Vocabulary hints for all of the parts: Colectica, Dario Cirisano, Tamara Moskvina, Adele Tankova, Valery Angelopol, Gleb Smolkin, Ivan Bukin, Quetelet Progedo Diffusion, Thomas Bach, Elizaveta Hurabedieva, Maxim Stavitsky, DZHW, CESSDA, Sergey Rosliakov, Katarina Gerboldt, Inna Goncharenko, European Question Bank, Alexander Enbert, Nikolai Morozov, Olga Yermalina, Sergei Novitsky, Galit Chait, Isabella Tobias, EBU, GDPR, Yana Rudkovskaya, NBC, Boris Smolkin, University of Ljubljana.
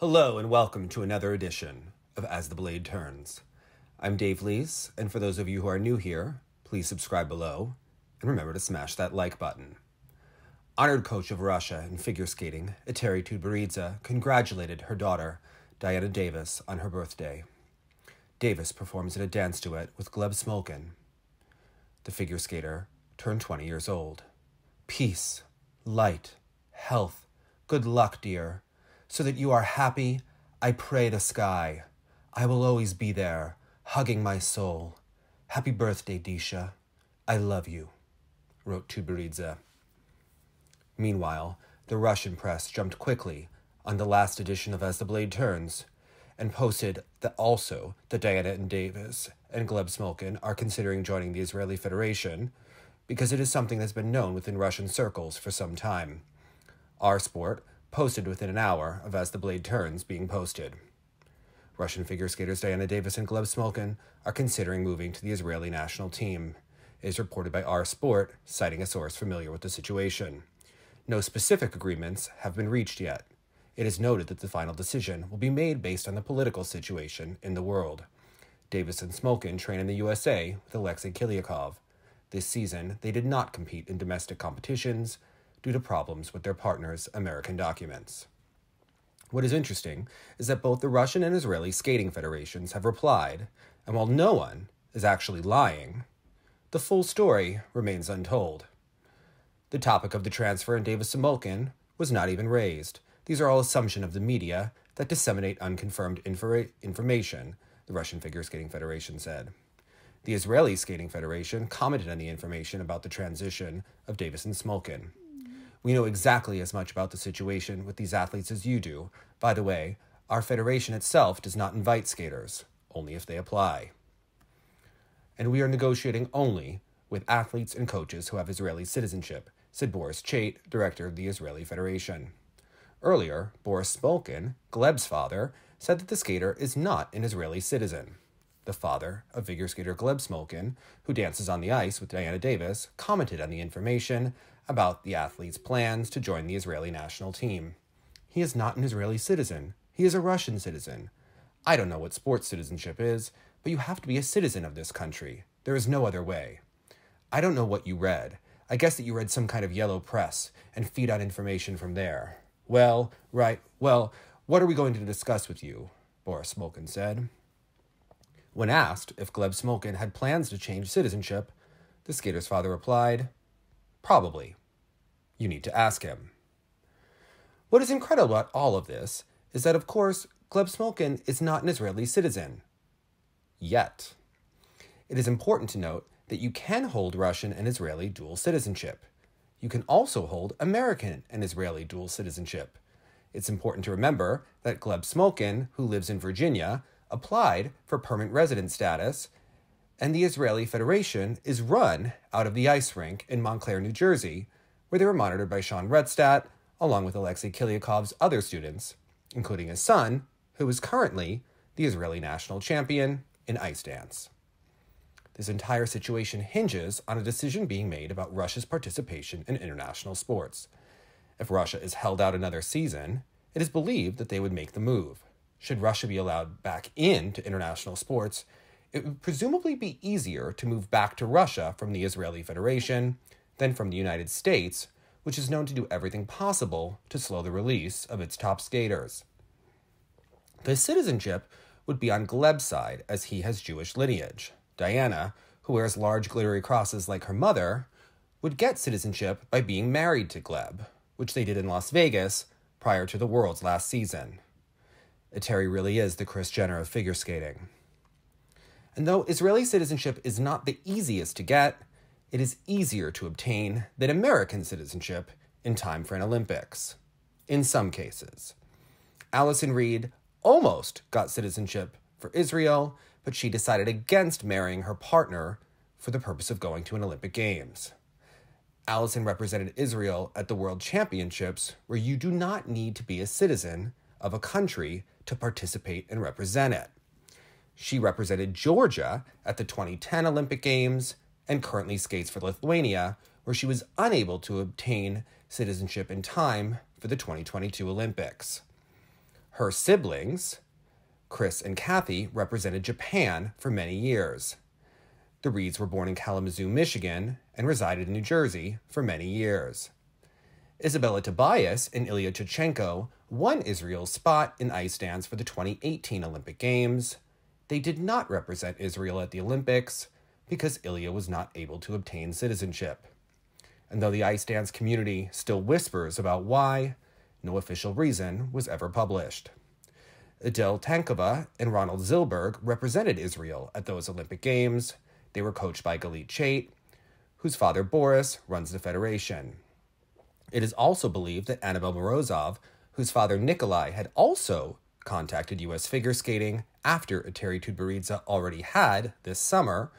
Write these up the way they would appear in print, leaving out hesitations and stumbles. Hello and welcome to another edition of As the Blade Turns. I'm Dave Lees, and for those of you who are new here, please subscribe below, and remember to smash that like button. Honored coach of Russia in figure skating, Eteri Tutberidze, congratulated her daughter, Diana Davis, on her birthday. Davis performs in a dance duet with Gleb Smolkin. The figure skater turned 20 years old. Peace, light, health, good luck, dear. So that you are happy, I pray the sky. I will always be there, hugging my soul. Happy birthday, Disha. I love you, wrote Tutberidze. Meanwhile, the Russian press jumped quickly on the last edition of As the Blade Turns and posted that also that Diana and Davis and Gleb Smolkin are considering joining the Israeli Federation because it is something that's been known within Russian circles for some time. Our sport posted within an hour of As the Blade Turns being posted. Russian figure skaters Diana Davis and Gleb Smolkin are considering moving to the Israeli national team. It is reported by Our Sport, citing a source familiar with the situation. No specific agreements have been reached yet. It is noted that the final decision will be made based on the political situation in the world. Davis and Smolkin train in the USA with Alexei Kilyakov. This season, they did not compete in domestic competitions, due to problems with their partners' American documents. What is interesting is that both the Russian and Israeli skating federations have replied, and while no one is actually lying, the full story remains untold. The topic of the transfer in Davis and Smolkin was not even raised. These are all assumptions of the media that disseminate unconfirmed information, the Russian Figure Skating Federation said. The Israeli Skating Federation commented on the information about the transition of Davis and Smolkin. We know exactly as much about the situation with these athletes as you do. By the way, our federation itself does not invite skaters, only if they apply. And we are negotiating only with athletes and coaches who have Israeli citizenship, said Boris Chait, director of the Israeli Federation. Earlier, Boris Smolkin, Gleb's father, said that the skater is not an Israeli citizen. The father of figure skater Gleb Smolkin, who dances on the ice with Diana Davis, commented on the information about the athlete's plans to join the Israeli national team. He is not an Israeli citizen. He is a Russian citizen. I don't know what sports citizenship is, but you have to be a citizen of this country. There is no other way. I don't know what you read. I guess that you read some kind of yellow press and feed on information from there. Well, what are we going to discuss with you? Boris Smolkin said. When asked if Gleb Smolkin had plans to change citizenship, the skater's father replied, "Probably. You need to ask him." What is incredible about all of this is that, of course, Gleb Smolkin is not an Israeli citizen. Yet. It is important to note that you can hold Russian and Israeli dual citizenship. You can also hold American and Israeli dual citizenship. It's important to remember that Gleb Smolkin, who lives in Virginia, applied for permanent resident status, and the Israeli Federation is run out of the ice rink in Montclair, New Jersey, where they were monitored by Sean Redstadt, along with Alexei Kilyakov's other students, including his son, who is currently the Israeli national champion in ice dance. This entire situation hinges on a decision being made about Russia's participation in international sports. If Russia is held out another season, it is believed that they would make the move. Should Russia be allowed back into international sports, it would presumably be easier to move back to Russia from the Israeli Federation than from the United States, which is known to do everything possible to slow the release of its top skaters. The citizenship would be on Gleb's side, as he has Jewish lineage. Diana, who wears large glittery crosses like her mother, would get citizenship by being married to Gleb, which they did in Las Vegas prior to the Worlds last season. Eteri really is the Kris Jenner of figure skating. And though Israeli citizenship is not the easiest to get, it is easier to obtain than American citizenship in time for an Olympics. In some cases. Allison Reed almost got citizenship for Israel, but she decided against marrying her partner for the purpose of going to an Olympic Games. Allison represented Israel at the World Championships, where you do not need to be a citizen of a country to participate and represent it. She represented Georgia at the 2010 Olympic Games and currently skates for Lithuania, where she was unable to obtain citizenship in time for the 2022 Olympics. Her siblings, Chris and Kathy, represented Japan for many years. The Reeds were born in Kalamazoo, Michigan, and resided in New Jersey for many years. Isabella Tobias and Ilya Chechenko won Israel's spot in ice dance for the 2018 Olympic Games. They did not represent Israel at the Olympics because Ilya was not able to obtain citizenship. And though the ice dance community still whispers about why, no official reason was ever published. Adele Tankova and Ronald Zilberg represented Israel at those Olympic Games. They were coached by Galit Chait, whose father Boris runs the federation. It is also believed that Annabelle Morozov, whose father Nikolai had also contacted U.S. figure skating after Eteri Tutberidze already had this summer,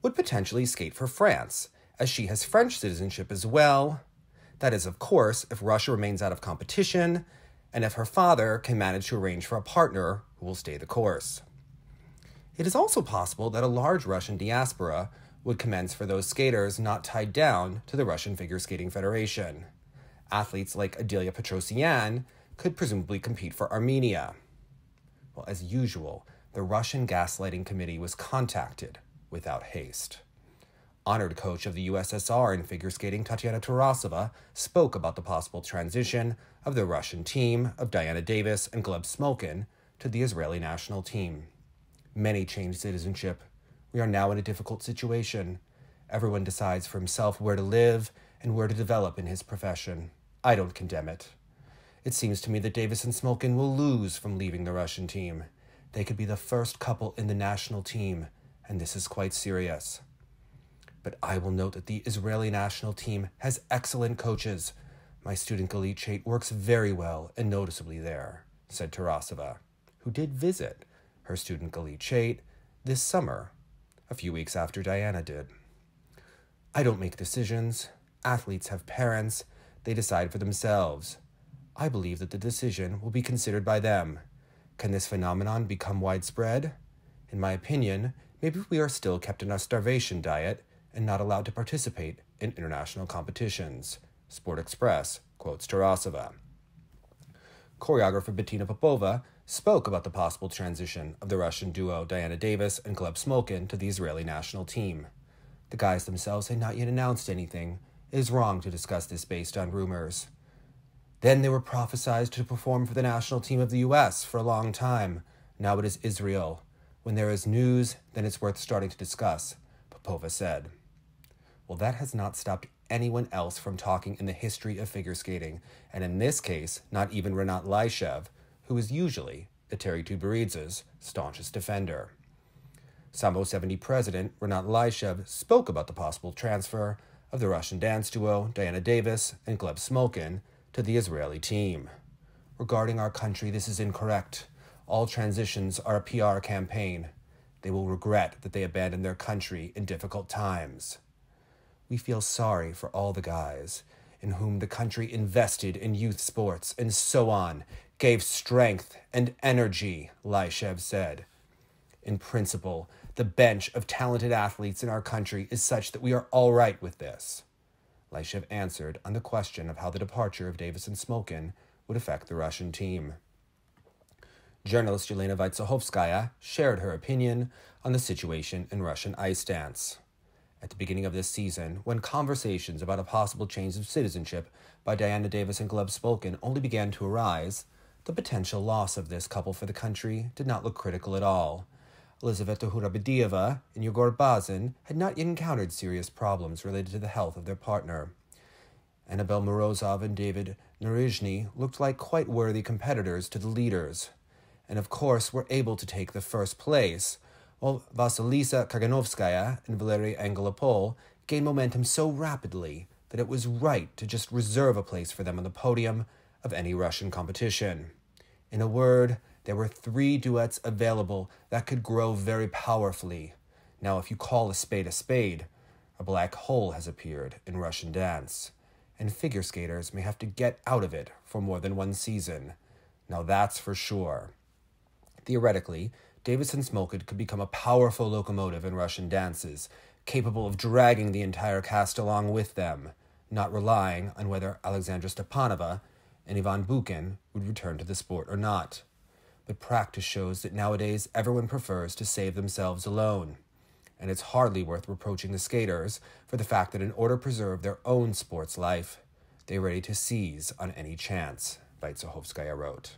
would potentially skate for France, as she has French citizenship as well. That is, of course, if Russia remains out of competition, and if her father can manage to arrange for a partner who will stay the course. It is also possible that a large Russian diaspora would commence for those skaters not tied down to the Russian Figure Skating Federation. Athletes like Adelia Petrosyan could presumably compete for Armenia. Well, as usual, the Russian Gaslighting Committee was contacted without haste. Honored coach of the USSR in figure skating, Tatiana Tarasova, spoke about the possible transition of the Russian team of Diana Davis and Gleb Smolkin to the Israeli national team. Many changed citizenship. We are now in a difficult situation. Everyone decides for himself where to live and where to develop in his profession. I don't condemn it. It seems to me that Davis and Smolkin will lose from leaving the Russian team. They could be the first couple in the national team, and this is quite serious. But I will note that the Israeli national team has excellent coaches. My student Galit Chait works very well and noticeably there, said Tarasova, who did visit her student Galit Chait this summer, a few weeks after Diana did. I don't make decisions. Athletes have parents. They decide for themselves. I believe that the decision will be considered by them. Can this phenomenon become widespread? In my opinion, maybe we are still kept in our starvation diet and not allowed to participate in international competitions. Sport Express quotes Tarasova. Choreographer Bettina Popova spoke about the possible transition of the Russian duo Diana Davis and Gleb Smolkin to the Israeli national team. The guys themselves had not yet announced anything. It is wrong to discuss this based on rumors. Then they were prophesied to perform for the national team of the U.S. for a long time. Now it is Israel. When there is news, then it's worth starting to discuss, Popova said. Well, that has not stopped anyone else from talking in the history of figure skating, and in this case, not even Renat Laishev, who is usually Eteri Tutberidze's staunchest defender. Sambo 70 president Renat Laishev spoke about the possible transfer of the Russian dance duo Diana Davis and Gleb Smolkin to the Israeli team. Regarding our country, this is incorrect. All transitions are a PR campaign. They will regret that they abandoned their country in difficult times. We feel sorry for all the guys in whom the country invested in youth sports and so on, gave strength and energy, Laishev said. In principle, the bench of talented athletes in our country is such that we are all right with this. Laishev answered on the question of how the departure of Davis and Smolkin would affect the Russian team. Journalist Yelena Vaitsekhovskaya shared her opinion on the situation in Russian ice dance. At the beginning of this season, when conversations about a possible change of citizenship by Diana Davis and Gleb Smolkin only began to arise, the potential loss of this couple for the country did not look critical at all. Elizaveta Hurabedieva and Yegor Bazin had not yet encountered serious problems related to the health of their partner. Annabelle Morozov and David Narizhny looked like quite worthy competitors to the leaders, and of course were able to take the first place, while Vasilisa Kaganovskaya and Valery Angelopol gained momentum so rapidly that it was right to just reserve a place for them on the podium of any Russian competition. In a word, there were three duets available that could grow very powerfully. Now, if you call a spade, a black hole has appeared in Russian dance, and figure skaters may have to get out of it for more than one season. Now that's for sure. Theoretically, Davis and Smolkin could become a powerful locomotive in Russian dances, capable of dragging the entire cast along with them, not relying on whether Alexandra Stepanova and Ivan Bukin would return to the sport or not, but practice shows that nowadays everyone prefers to save themselves alone. And it's hardly worth reproaching the skaters for the fact that in order to preserve their own sports life, they're ready to seize on any chance, Vaitsekhovskaya wrote.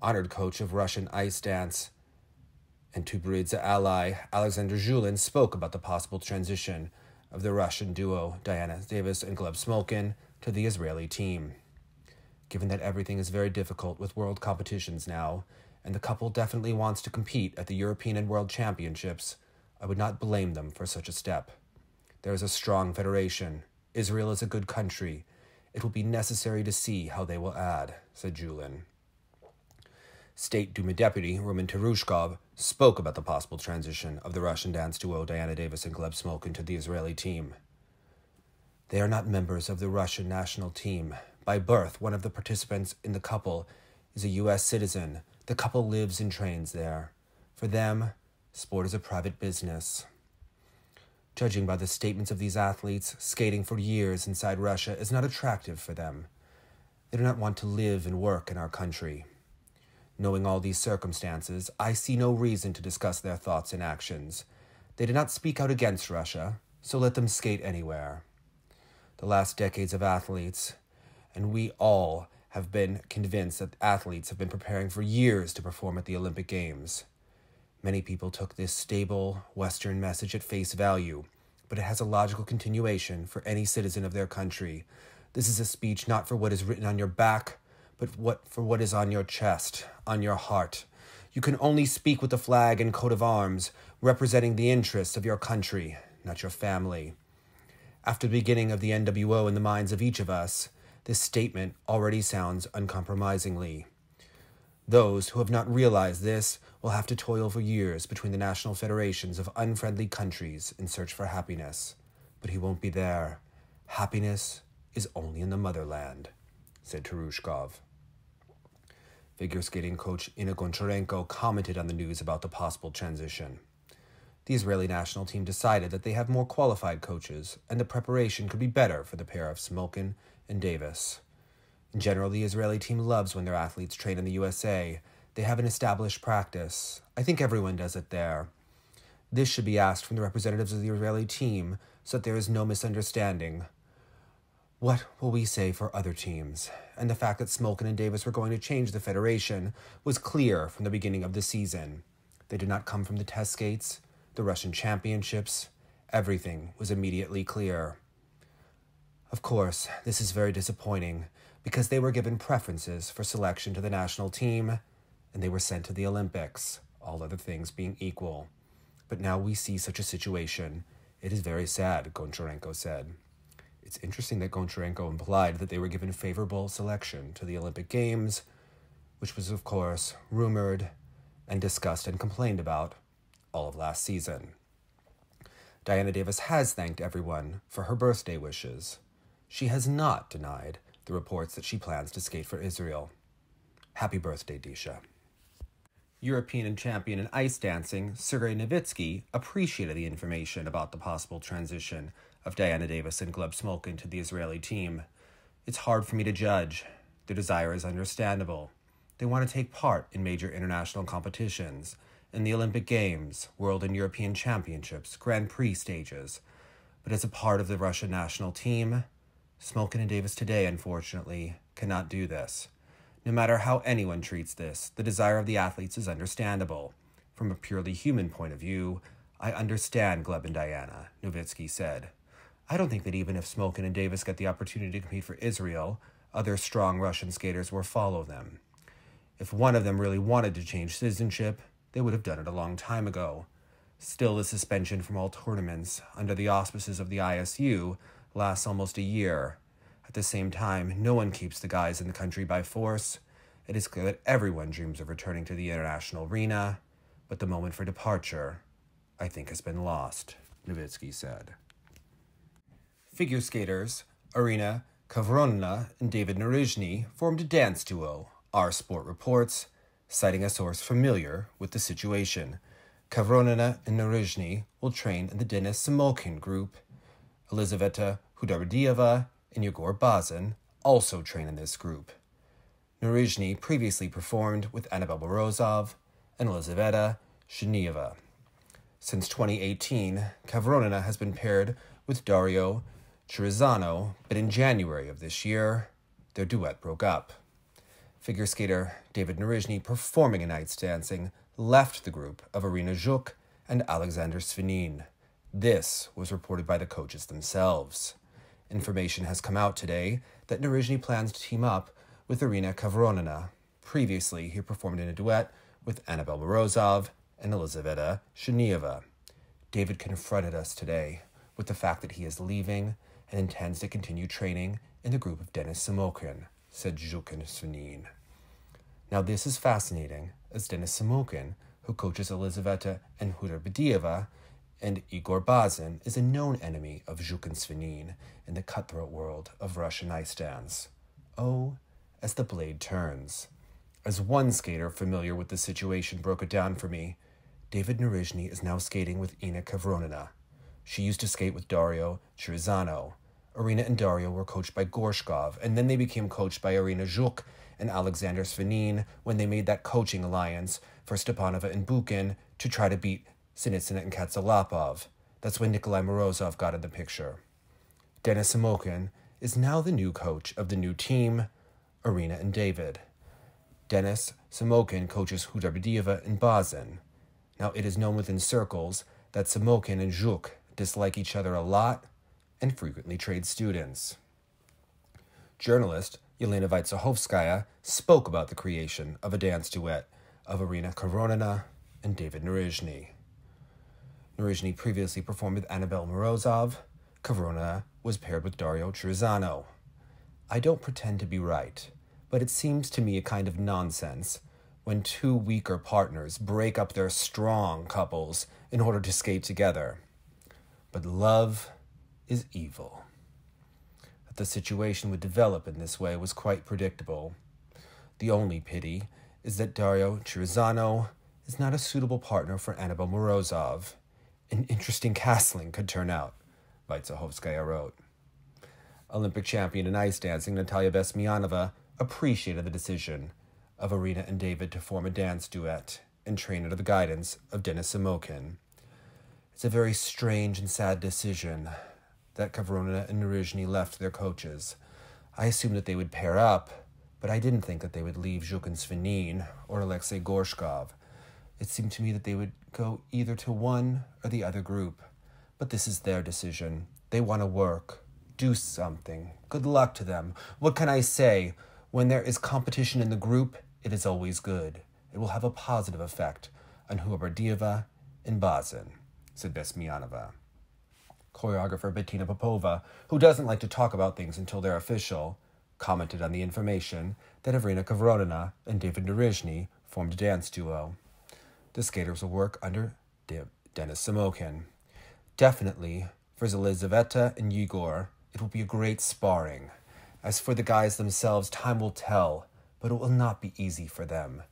Honored coach of Russian ice dance and Tutberidze ally Alexander Zhulin spoke about the possible transition of the Russian duo Diana Davis and Gleb Smolkin to the Israeli team. Given that everything is very difficult with world competitions now, and the couple definitely wants to compete at the European and World Championships, I would not blame them for such a step. There is a strong federation. Israel is a good country. It will be necessary to see how they will add, said Zhulin. State Duma Deputy Roman Kostomarov spoke about the possible transition of the Russian dance duo Diana Davis and Gleb Smolkin to the Israeli team. They are not members of the Russian national team. By birth, one of the participants in the couple is a U.S. citizen. The couple lives and trains there. For them, sport is a private business. Judging by the statements of these athletes, skating for years inside Russia is not attractive for them. They do not want to live and work in our country. Knowing all these circumstances, I see no reason to discuss their thoughts and actions. They did not speak out against Russia, so let them skate anywhere. The last decades of athletes, and we all have been convinced that athletes have been preparing for years to perform at the Olympic Games. Many people took this stable Western message at face value, but it has a logical continuation for any citizen of their country. This is a speech not for what is written on your back, but for what is on your chest, on your heart. You can only speak with the flag and coat of arms, representing the interests of your country, not your family. After the beginning of the NWO in the minds of each of us, this statement already sounds uncompromisingly. Those who have not realized this will have to toil for years between the national federations of unfriendly countries in search for happiness. But he won't be there. Happiness is only in the motherland, said Turushkov. Figure skating coach Inna Goncharenko commented on the news about the possible transition. The Israeli national team decided that they have more qualified coaches and the preparation could be better for the pair of Smolkin and Davis. In general, the Israeli team loves when their athletes train in the USA. They have an established practice. I think everyone does it there. This should be asked from the representatives of the Israeli team so that there is no misunderstanding. What will we say for other teams? And the fact that Smolkin and Davis were going to change the federation was clear from the beginning of the season. They did not come from the test skates, the Russian championships. Everything was immediately clear. Of course, this is very disappointing, because they were given preferences for selection to the national team, and they were sent to the Olympics, all other things being equal. But now we see such a situation. It is very sad, Goncharenko said. It's interesting that Goncharenko implied that they were given favorable selection to the Olympic Games, which was, of course, rumored and discussed and complained about all of last season. Diana Davis has thanked everyone for her birthday wishes. She has not denied the reports that she plans to skate for Israel. Happy birthday, Disha. European and champion in ice dancing, Sergei Novitsky appreciated the information about the possible transition of Diana Davis and Gleb Smolkin to the Israeli team. It's hard for me to judge. Their desire is understandable. They want to take part in major international competitions, in the Olympic Games, World and European Championships, Grand Prix stages. But as a part of the Russian national team, Smolkin and Davis today, unfortunately, cannot do this. No matter how anyone treats this, the desire of the athletes is understandable. From a purely human point of view, I understand Gleb and Diana, Novitsky said. I don't think that even if Smolkin and Davis get the opportunity to compete for Israel, other strong Russian skaters will follow them. If one of them really wanted to change citizenship, they would have done it a long time ago. Still, the suspension from all tournaments under the auspices of the ISU lasts almost a year. At the same time, no one keeps the guys in the country by force. It is clear that everyone dreams of returning to the international arena, but the moment for departure, I think, has been lost, Novitsky said. Figure skaters Irina Khavronina and David Narizhny formed a dance duo, Our Sport reports, citing a source familiar with the situation. Khavronina and Narizhny will train in the Denis Samokin group. Elizaveta Hudoberdiyeva and Yegor Bazin also train in this group. Narizhny previously performed with Annabelle Morozov and Elizaveta Shenieva. Since 2018, Khavronina has been paired with Dario Cirisano, but in January of this year, their duet broke up. Figure skater David Narizhny, performing in Ice Dancing, left the group of Irina Zhuk and Alexander Svinin. This was reported by the coaches themselves. Information has come out today that Narizhny plans to team up with Irina Khavronina. Previously, he performed in a duet with Annabelle Morozov and Elizaveta Shenieva. David confronted us today with the fact that he is leaving and intends to continue training in the group of Denis Samokin, said Zhuk and Svinin. Now this is fascinating, as Denis Samokin, who coaches Elizaveta and Hudobideva, and Yegor Bazin, is a known enemy of Zhuk and Svinin in the cutthroat world of Russian ice dance. Oh, as the blade turns. As one skater familiar with the situation broke it down for me, David Narizhny is now skating with Inna Goncharenko. She used to skate with Dario Cirisano. Irina and Dario were coached by Gorshkov, and then they became coached by Irina Zhuk and Alexander Svinin when they made that coaching alliance for Stepanova and Bukin to try to beat Sinitsyn and Katsalapov. That's when Nikolai Morozov got in the picture. Denis Samokin is now the new coach of the new team, Irina and David. Denis Samokin coaches Hudobideva and Bazin. Now it is known within circles that Samokin and Zhuk dislike each other a lot and frequently trade students. Journalist Yelena Vaitsekhovskaya spoke about the creation of a dance duet of Irina Khavronina and David Narizhny. Narizhny previously performed with Annabelle Morozov. Khavronina was paired with Dario Cirisano. I don't pretend to be right, but it seems to me a kind of nonsense when two weaker partners break up their strong couples in order to skate together. But love is evil. That the situation would develop in this way was quite predictable. The only pity is that Dario Cirisano is not a suitable partner for Annabelle Morozov. An interesting castling could turn out, Vaitsekhovskaya wrote. Olympic champion in ice dancing Natalia Besmianova appreciated the decision of Irina and David to form a dance duet and train under the guidance of Denis Samokin. It's a very strange and sad decision that Khavronina and Narizhny left their coaches. I assumed that they would pair up, but I didn't think that they would leave Zhuk and Svinin or Alexei Gorshkov. It seemed to me that they would go either to one or the other group. But this is their decision. They want to work. Do something. Good luck to them. What can I say? When there is competition in the group, it is always good. It will have a positive effect on Hudobideva and Bazin, said Besmianova. Choreographer Bettina Popova, who doesn't like to talk about things until they're official, commented on the information that Irina Khavronina and David Narizhny formed a dance duo. The skaters will work under Denis Samokin. Definitely, for Elizaveta and Yegor, it will be a great sparring. As for the guys themselves, time will tell, but it will not be easy for them.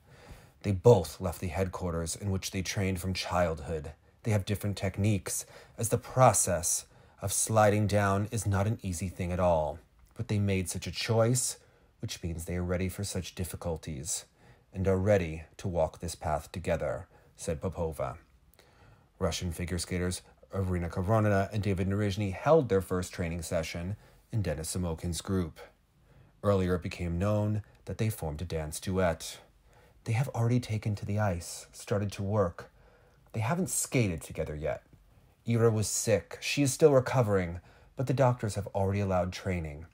They both left the headquarters in which they trained from childhood. They have different techniques, as the process of sliding down is not an easy thing at all. But they made such a choice, which means they are ready for such difficulties and are ready to walk this path together, said Popova. Russian figure skaters Irina Khavronina and David Narizhny held their first training session in Denis Samokin's group. Earlier, it became known that they formed a dance duet. They have already taken to the ice, started to work. They haven't skated together yet. Ira was sick. She is still recovering, but the doctors have already allowed training.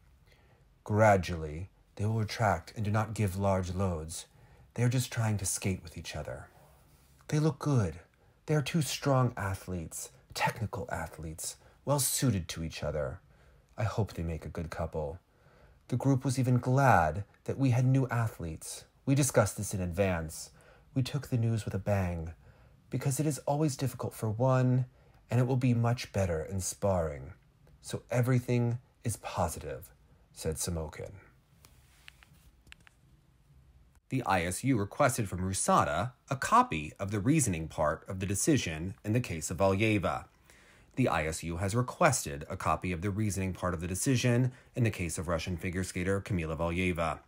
Gradually, they will retract and do not give large loads. They are just trying to skate with each other. They look good. They are two strong athletes, technical athletes, well suited to each other. I hope they make a good couple. The group was even glad that we had new athletes. We discussed this in advance. We took the news with a bang, because it is always difficult for one, and it will be much better in sparring. So everything is positive, said Samokin. The ISU requested from RUSADA a copy of the reasoning part of the decision in the case of Valyeva. The ISU has requested a copy of the reasoning part of the decision in the case of Russian figure skater Kamila Valyeva.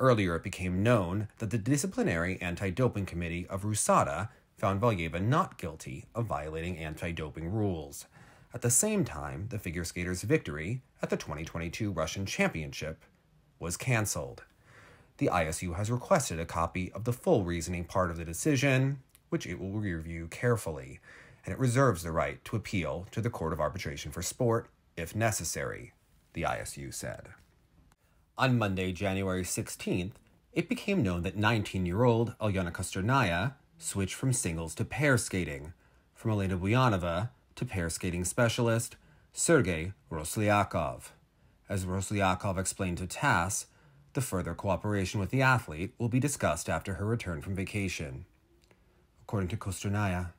Earlier, it became known that the Disciplinary Anti-Doping Committee of RUSADA found Valyeva not guilty of violating anti-doping rules. At the same time, the figure skater's victory at the 2022 Russian Championship was cancelled. The ISU has requested a copy of the full reasoning part of the decision, which it will review carefully, and it reserves the right to appeal to the Court of Arbitration for Sport if necessary, the ISU said. On Monday, January 16th, it became known that 19-year-old Alena Kostornaia switched from singles to pair skating, from Elena Buyanova to pair skating specialist Sergey Rosliakov. As Rosliakov explained to TASS, the further cooperation with the athlete will be discussed after her return from vacation. According to Kostornaia,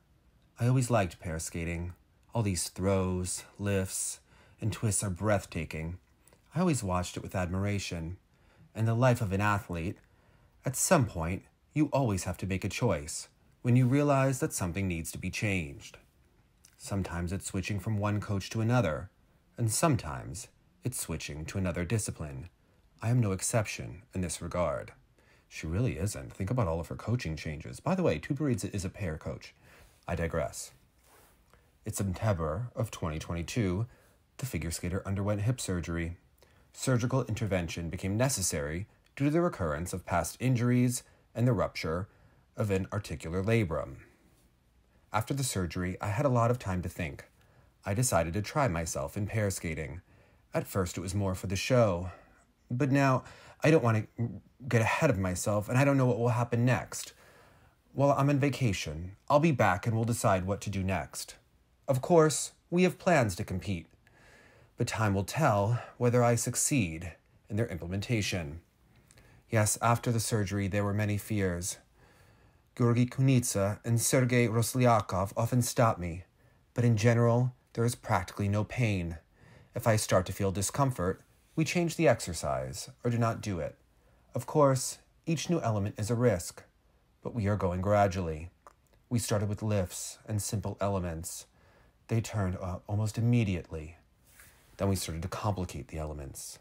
"I always liked pair skating. All these throws, lifts, and twists are breathtaking. I always watched it with admiration. In the life of an athlete, at some point, you always have to make a choice when you realize that something needs to be changed. Sometimes it's switching from one coach to another, and sometimes it's switching to another discipline. I am no exception in this regard." She really isn't. Think about all of her coaching changes. By the way, Tutberidze is a pair coach. I digress. In September of 2022, the figure skater underwent hip surgery. Surgical intervention became necessary due to the recurrence of past injuries and the rupture of an articular labrum. "After the surgery, I had a lot of time to think. I decided to try myself in pair skating. At first, it was more for the show. But now, I don't want to get ahead of myself, and I don't know what will happen next. While I'm on vacation, I'll be back and we'll decide what to do next. Of course, we have plans to compete, but time will tell whether I succeed in their implementation. Yes, after the surgery, there were many fears. Georgy Kunitsa and Sergey Rosliakov often stop me, but in general, there is practically no pain. If I start to feel discomfort, we change the exercise or do not do it. Of course, each new element is a risk, but we are going gradually. We started with lifts and simple elements. They turned up almost immediately. Then we started to complicate the elements.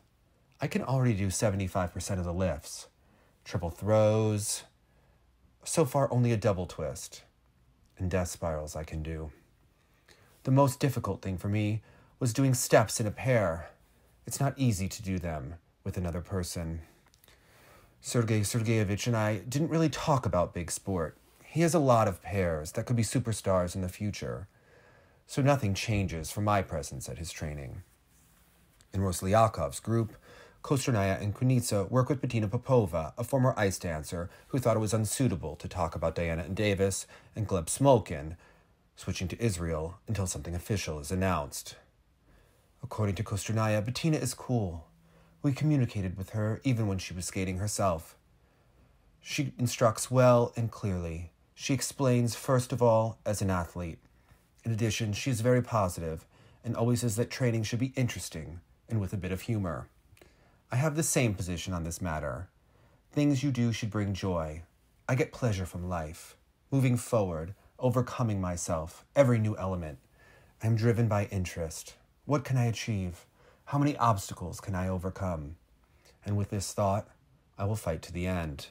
I can already do 75% of the lifts. Triple throws. So far, only a double twist. And death spirals I can do. The most difficult thing for me was doing steps in a pair. It's not easy to do them with another person. Sergey Sergeyevich and I didn't really talk about big sport. He has a lot of pairs that could be superstars in the future. So nothing changes from my presence at his training." In Rosliakov's group, Kostornaia and Kunitsa work with Bettina Popova, a former ice dancer who thought it was unsuitable to talk about Diana Davis and Gleb Smolkin, switching to Israel until something official is announced. According to Kostornaia, "Bettina is cool. We communicated with her even when she was skating herself. She instructs well and clearly. She explains, first of all, as an athlete. In addition, she is very positive and always says that training should be interesting and with a bit of humor. I have the same position on this matter. Things you do should bring joy. I get pleasure from life, moving forward, overcoming myself, every new element. I am driven by interest. What can I achieve? How many obstacles can I overcome? And with this thought, I will fight to the end."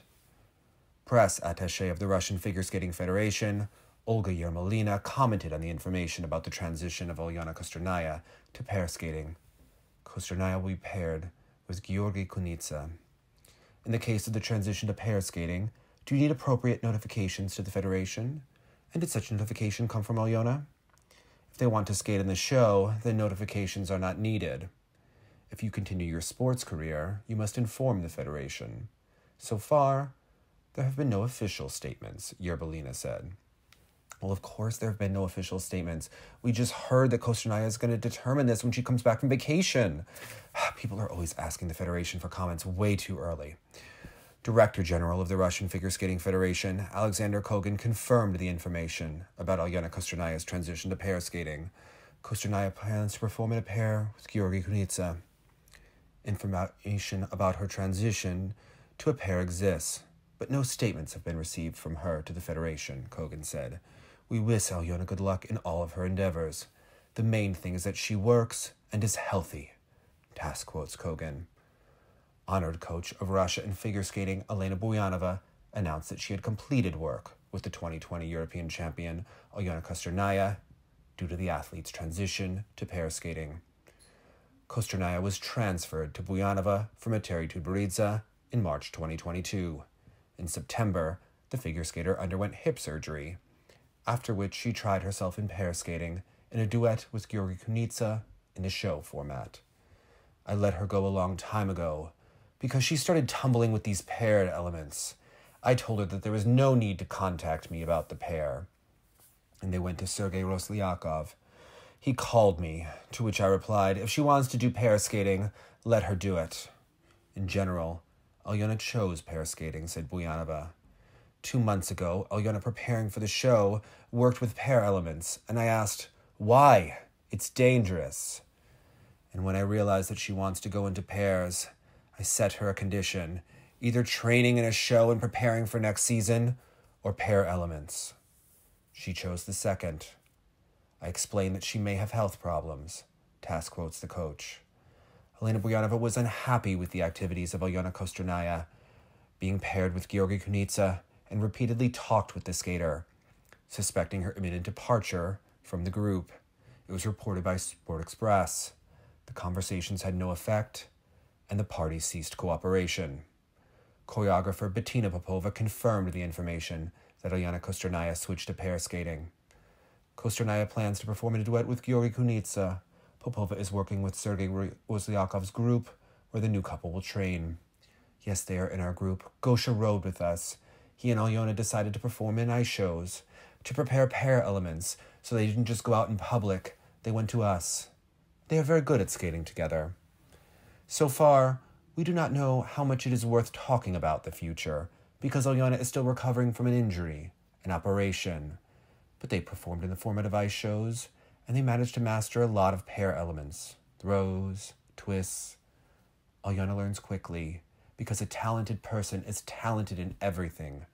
Press attaché of the Russian Figure Skating Federation, Olga Yermalina, commented on the information about the transition of Alena Kostornaia to pair skating. "Kostornaia will be paired with Georgy Kunitsa. In the case of the transition to pair skating, do you need appropriate notifications to the federation? And did such notification come from Alena? If they want to skate in the show, then notifications are not needed. If you continue your sports career, you must inform the federation. So far, there have been no official statements," Yerbalina said. "Well, of course there have been no official statements. We just heard that Kostornaia is going to determine this when she comes back from vacation." People are always asking the federation for comments way too early. Director General of the Russian Figure Skating Federation, Alexander Kogan, confirmed the information about Alena Kostornaia's transition to pair skating. "Kostornaia plans to perform in a pair with Georgy Kunitsa. Information about her transition to a pair exists, but no statements have been received from her to the Federation," Kogan said. "We wish Alena good luck in all of her endeavors. The main thing is that she works and is healthy," TASS quotes Kogan. honored coach of Russia in figure skating, Elena Buyanova, announced that she had completed work with the 2020 European champion, Alena Kostornaia, due to the athlete's transition to pair skating. Kostornaia was transferred to Buyanova from Eteri Tutberidze in March 2022. In September, the figure skater underwent hip surgery, after which she tried herself in pair skating in a duet with Georgy Kunitsa in a show format. I let her go a long time ago because she started tumbling with these paired elements. I told her that there was no need to contact me about the pair. And they went to Sergey Rosliakov. He called me, to which I replied, if she wants to do pair skating, let her do it. In general, Alena chose pair skating, said Buyanova. 2 months ago, Alena, preparing for the show, worked with pair elements, and I asked, why? It's dangerous. And when I realized that she wants to go into pairs, I set her a condition, either training in a show and preparing for next season, or pair elements. She chose the second. I explained that she may have health problems, TASS quotes the coach. Elena Buyanova was unhappy with the activities of Alena Kostornaia, being paired with Georgy Kunitsa, and repeatedly talked with the skater, suspecting her imminent departure from the group. It was reported by Sport Express. The conversations had no effect, and the parties ceased cooperation. Choreographer Bettina Popova confirmed the information that Alena Kostornaia switched to pair skating. Kostornaia plans to perform in a duet with Georgy Kunitsa. Popova is working with Sergei Rosliakov's group, where the new couple will train. Yes, they are in our group. Gosha rode with us. He and Alena decided to perform in ice shows, to prepare pair elements, so they didn't just go out in public. They went to us. They are very good at skating together. So far, we do not know how much it is worth talking about the future, because Alena is still recovering from an injury, an operation. But they performed in the format of ice shows, and they managed to master a lot of pair elements, throws, twists. Alena learns quickly, because a talented person is talented in everything.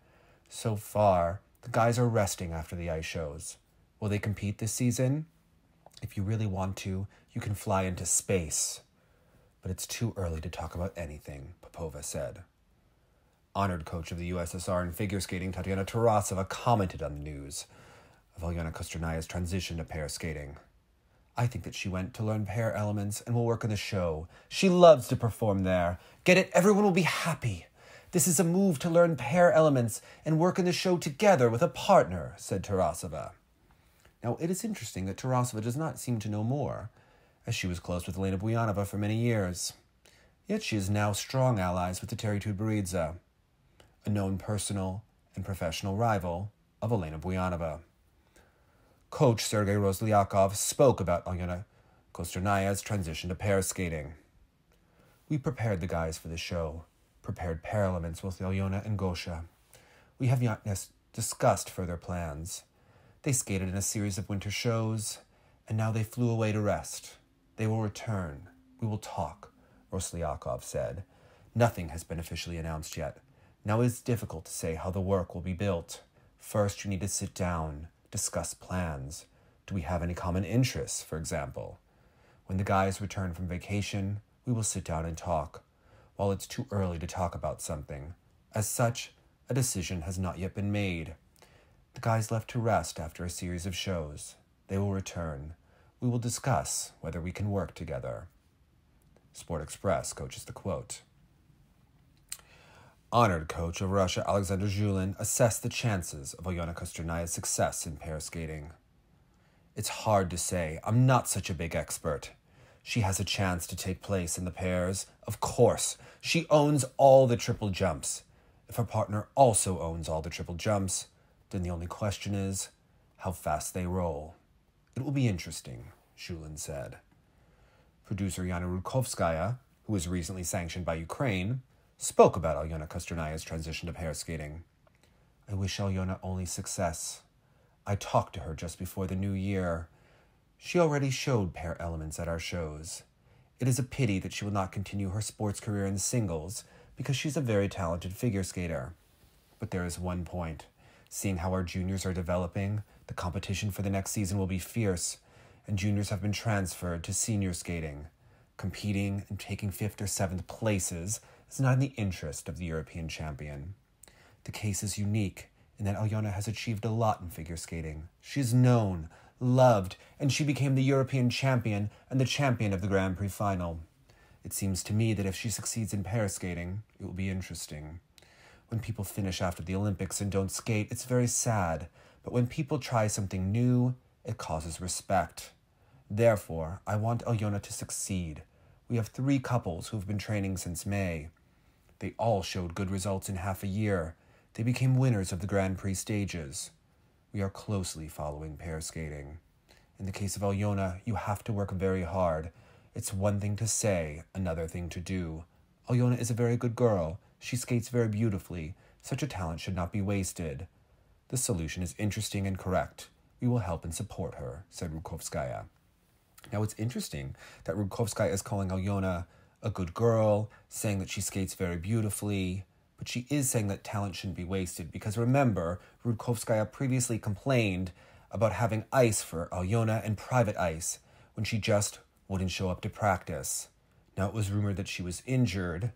So far, the guys are resting after the ice shows. Will they compete this season? If you really want to, you can fly into space. But it's too early to talk about anything, Popova said. Honored coach of the USSR in figure skating, Tatiana Tarasova, commented on the news of Alena Kostornaia's transition to pair skating. I think that she went to learn pair elements and will work in the show. She loves to perform there. Get it? Everyone will be happy. This is a move to learn pair elements and work in the show together with a partner, said Tarasova. Now, it is interesting that Tarasova does not seem to know more, as she was close with Elena Buyanova for many years. Yet she is now strong allies with Eteri Tutberidze, a known personal and professional rival of Elena Buyanova. Coach Sergey Rosliakov spoke about Alena Kostornaia's transition to pair skating. We prepared the guys for the show, prepared pair elements with Alena and Gosha. We have not discussed further plans. They skated in a series of winter shows, and now they flew away to rest. They will return. We will talk, Rosliakov said. Nothing has been officially announced yet. Now it is difficult to say how the work will be built. First, you need to sit down, discuss plans. Do we have any common interests, for example? When the guys return from vacation, we will sit down and talk. While it's too early to talk about something, as such, a decision has not yet been made. The guys left to rest after a series of shows. They will return. We will discuss whether we can work together. Sport Express coaches the quote. Honored coach of Russia Alexander Zhulin assessed the chances of Alena Kostornaia's success in pair skating. It's hard to say. I'm not such a big expert. She has a chance to take place in the pairs. Of course, she owns all the triple jumps. If her partner also owns all the triple jumps, then the only question is how fast they roll. It will be interesting, Zhulin said. Producer Yana Rudkovskaya, who was recently sanctioned by Ukraine, spoke about Alena Kostornaia's transition to pair skating. I wish Alena only success. I talked to her just before the new year. She already showed pair elements at our shows. It is a pity that she will not continue her sports career in singles because she's a very talented figure skater. But there is one point. Seeing how our juniors are developing, the competition for the next season will be fierce, and juniors have been transferred to senior skating. Competing and taking 5th or 7th places is not in the interest of the European champion. The case is unique in that Alyona has achieved a lot in figure skating. She is known, loved, and she became the European champion and the champion of the Grand Prix final. It seems to me that if she succeeds in pair skating, it will be interesting. When people finish after the Olympics and don't skate, it's very sad, but when people try something new, it causes respect. Therefore, I want Alyona to succeed. We have three couples who have been training since May. They all showed good results in half a year. They became winners of the Grand Prix stages. We are closely following pair skating. In the case of Alyona, you have to work very hard. It's one thing to say, another thing to do. Alyona is a very good girl. She skates very beautifully. Such a talent should not be wasted. The solution is interesting and correct. We will help and support her, said Rudkovskaya. Now, it's interesting that Rudkovskaya is calling Alyona a good girl, saying that she skates very beautifully, but she is saying that talent shouldn't be wasted because, remember, Rudkovskaya previously complained about having ice for Alyona and private ice when she just wouldn't show up to practice. Now, it was rumored that she was injured,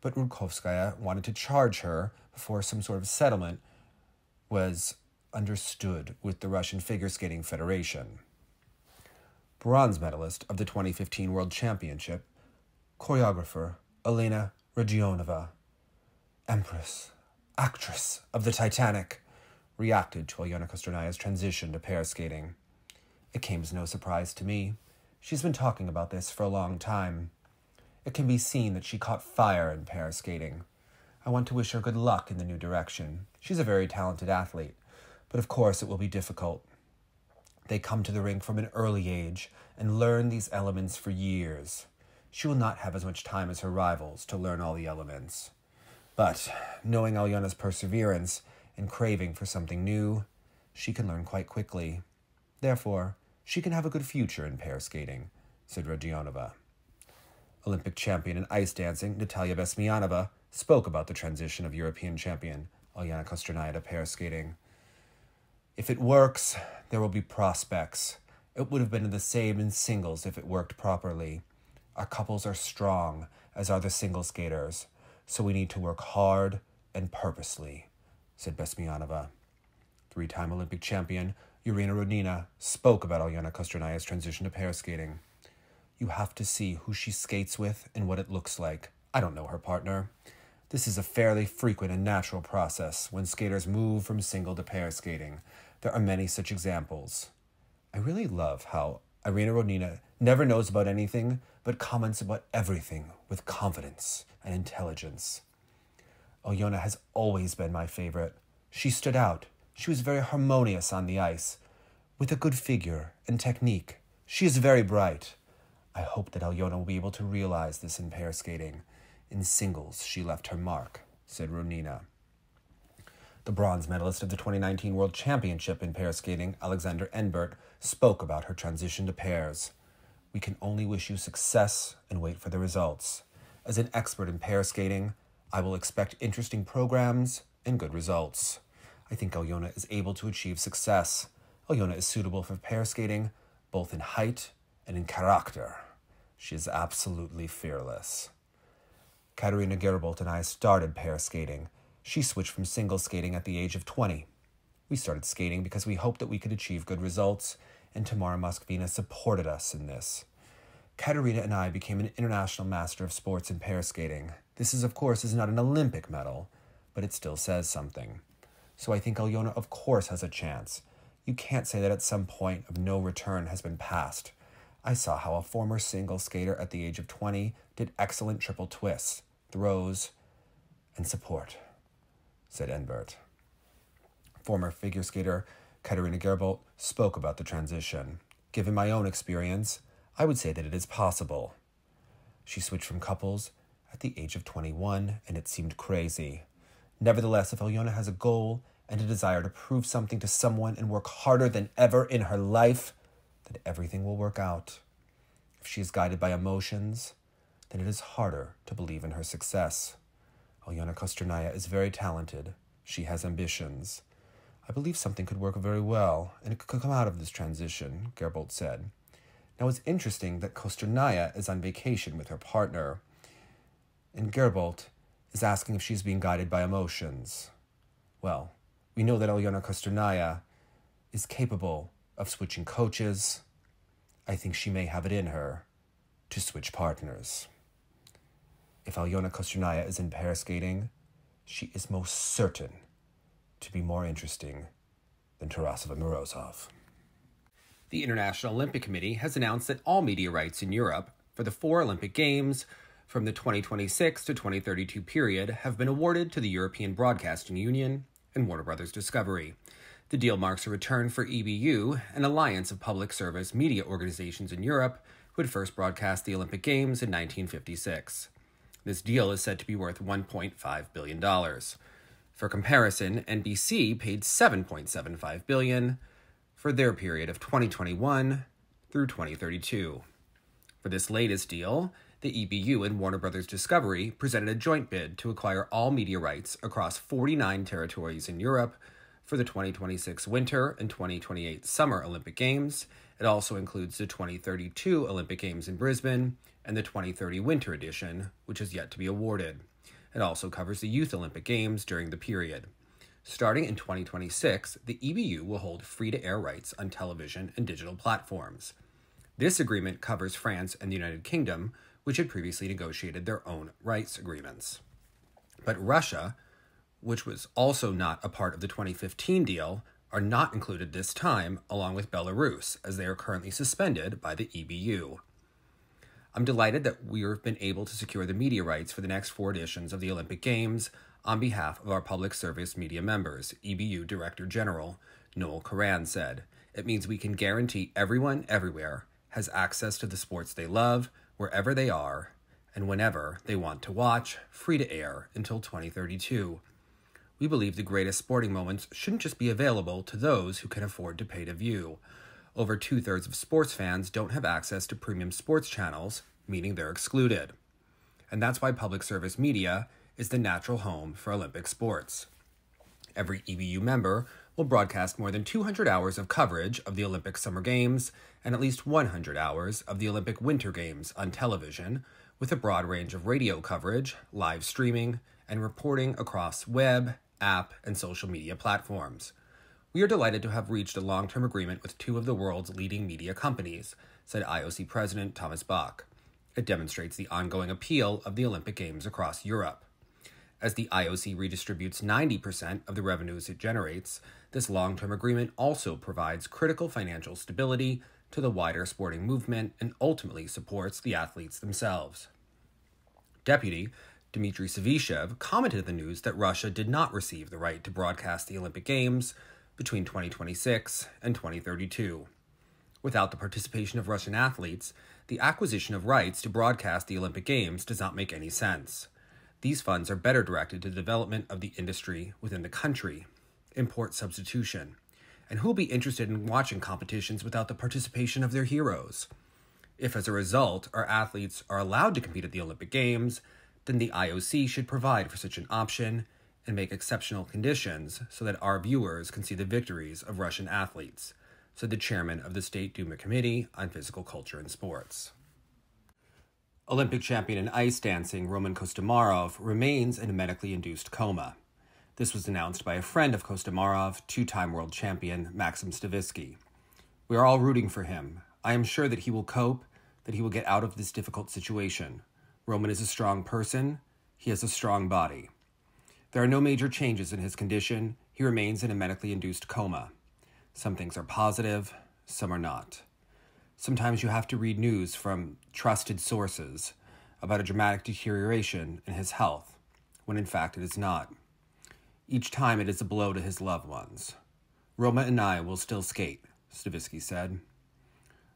but Rudkovskaya wanted to charge her before some sort of settlement was understood with the Russian Figure Skating Federation. Bronze medalist of the 2015 World Championship, choreographer Alena Rodnina, Empress, actress of the Titanic, reacted to Alena Kostornaia's transition to pair skating. It came as no surprise to me. She's been talking about this for a long time. It can be seen that she caught fire in pair skating. I want to wish her good luck in the new direction. She's a very talented athlete, but of course it will be difficult. They come to the rink from an early age and learn these elements for years. She will not have as much time as her rivals to learn all the elements. But knowing Alyona's perseverance and craving for something new, she can learn quite quickly. Therefore, she can have a good future in pair skating, said Rodionova. Olympic champion in ice dancing, Natalia Besmianova, spoke about the transition of European champion Alena Kostornaia to pair skating. If it works, there will be prospects. It would have been the same in singles if it worked properly. Our couples are strong, as are the single skaters. So we need to work hard and purposely, said Besmianova. Three-time Olympic champion Irina Rodnina spoke about Alyona Kostornaia's transition to pair skating. You have to see who she skates with and what it looks like. I don't know her partner. This is a fairly frequent and natural process when skaters move from single to pair skating. There are many such examples. I really love how Irina Rodnina never knows about anything, but comments about everything with confidence and intelligence. Alyona has always been my favorite. She stood out. She was very harmonious on the ice, with a good figure and technique. She is very bright. I hope that Alyona will be able to realize this in pair skating. In singles, she left her mark, said Rodnina. The bronze medalist of the 2019 World Championship in pair skating, Alexander Enbert, spoke about her transition to pairs. We can only wish you success and wait for the results. As an expert in pair skating, I will expect interesting programs and good results. I think Alyona is able to achieve success. Alyona is suitable for pair skating, both in height and in character. She is absolutely fearless. Katarina Gerboldt and I started pair skating. She switched from single skating at the age of 20. We started skating because we hoped that we could achieve good results, and Tamara Moskvina supported us in this. Katarina and I became an international master of sports in pair skating. This is, of course, not an Olympic medal, but it still says something. So I think Alyona, of course, has a chance. You can't say that at some point of no return has been passed. I saw how a former single skater at the age of 20 did excellent triple twists, throws, and support, said Enbert. Former figure skater Katarina Gerboldt spoke about the transition. Given my own experience, I would say that it is possible. She switched from couples at the age of 21, and it seemed crazy. Nevertheless, if Alyona has a goal and a desire to prove something to someone and work harder than ever in her life, then everything will work out. If she is guided by emotions, then it is harder to believe in her success. Alyona Kostornaia is very talented. She has ambitions. I believe something could work very well, and it could come out of this transition, Gerboldt said. Now, it's interesting that Kostornaia is on vacation with her partner. and Gerboldt is asking if she's being guided by emotions. Well, we know that Alena Kostornaia is capable of switching coaches. I think she may have it in her to switch partners. If Alena Kostornaia is in pair skating, she is most certain to be more interesting than Tarasova and Morozov. The International Olympic Committee has announced that all media rights in Europe for the 4 Olympic Games from the 2026 to 2032 period have been awarded to the European Broadcasting Union and Warner Brothers Discovery. The deal marks a return for EBU, an alliance of public service media organizations in Europe who had first broadcast the Olympic Games in 1956. This deal is said to be worth $1.5 billion. For comparison, NBC paid $7.75 billion for their period of 2021 through 2032. For this latest deal, the EBU and Warner Brothers Discovery presented a joint bid to acquire all media rights across 49 territories in Europe for the 2026 Winter and 2028 Summer Olympic Games. It also includes the 2032 Olympic Games in Brisbane and the 2030 Winter Edition, which is yet to be awarded. It also covers the Youth Olympic Games during the period. Starting in 2026, the EBU will hold free-to-air rights on television and digital platforms. This agreement covers France and the United Kingdom, which had previously negotiated their own rights agreements. But Russia, which was also not a part of the 2015 deal, are not included this time, along with Belarus, as they are currently suspended by the EBU. I'm delighted that we have been able to secure the media rights for the next 4 editions of the Olympic Games on behalf of our public service media members, EBU Director General Noel Karan said. It means we can guarantee everyone everywhere has access to the sports they love, wherever they are, and whenever they want to watch, free to air until 2032. We believe the greatest sporting moments shouldn't just be available to those who can afford to pay to view. Over 2/3 of sports fans don't have access to premium sports channels, meaning they're excluded. And that's why public service media is the natural home for Olympic sports. Every EBU member will broadcast more than 200 hours of coverage of the Olympic Summer Games and at least 100 hours of the Olympic Winter Games on television, with a broad range of radio coverage, live streaming, and reporting across web, app, and social media platforms. We are delighted to have reached a long-term agreement with 2 of the world's leading media companies, said IOC President Thomas Bach. It demonstrates the ongoing appeal of the Olympic Games across Europe. As the IOC redistributes 90% of the revenues it generates, this long-term agreement also provides critical financial stability to the wider sporting movement and ultimately supports the athletes themselves. Deputy Dmitry Savishev commented on the news that Russia did not receive the right to broadcast the Olympic Games between 2026 and 2032. Without the participation of Russian athletes, the acquisition of rights to broadcast the Olympic Games does not make any sense. These funds are better directed to the development of the industry within the country, import substitution, and who'll be interested in watching competitions without the participation of their heroes? If, as a result, our athletes are allowed to compete at the Olympic Games, then the IOC should provide for such an option and make exceptional conditions so that our viewers can see the victories of Russian athletes, said the chairman of the State Duma Committee on Physical Culture and Sports. Olympic champion in ice dancing Roman Kostomarov remains in a medically induced coma. This was announced by a friend of Kostomarov, two-time world champion Maxim Stavitsky. We are all rooting for him. I am sure that he will cope, that he will get out of this difficult situation. Roman is a strong person. He has a strong body. There are no major changes in his condition. He remains in a medically induced coma. Some things are positive, some are not. Sometimes you have to read news from trusted sources about a dramatic deterioration in his health, when in fact it is not. Each time it is a blow to his loved ones. Roma and I will still skate, Stavitsky said.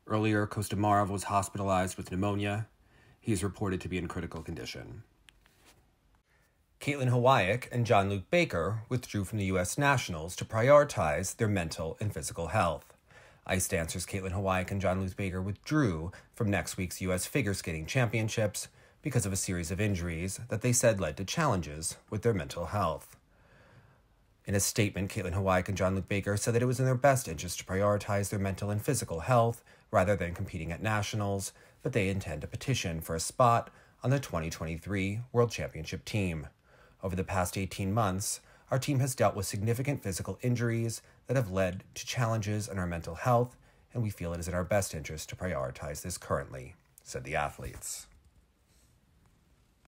Earlier, Kostomarov was hospitalized with pneumonia. He is reported to be in critical condition. Kaitlyn Hawayek and Jean-Luc Baker withdrew from the U.S. Nationals to prioritize their mental and physical health. Ice dancers Kaitlyn Hawayek and Jean-Luc Baker withdrew from next week's U.S. Figure Skating Championships because of a series of injuries that they said led to challenges with their mental health. In a statement, Kaitlyn Hawayek and Jean-Luc Baker said that it was in their best interest to prioritize their mental and physical health rather than competing at nationals, but they intend to petition for a spot on the 2023 World Championship team. Over the past 18 months, our team has dealt with significant physical injuries that have led to challenges in our mental health, and we feel it is in our best interest to prioritize this currently, said the athletes.